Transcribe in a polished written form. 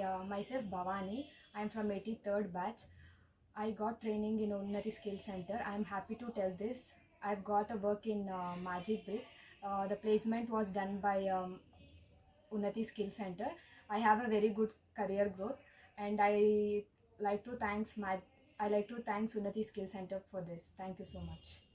Hi, myself Bhavani. I am from 83rd batch. I got training in Unnati Skill Center. I am happy to tell this. I've got a work in Magic Bricks. The placement was done by Unnati Skill Center. I have a very good career growth, and I like to thank Unnati Skill Center for this. Thank you so much.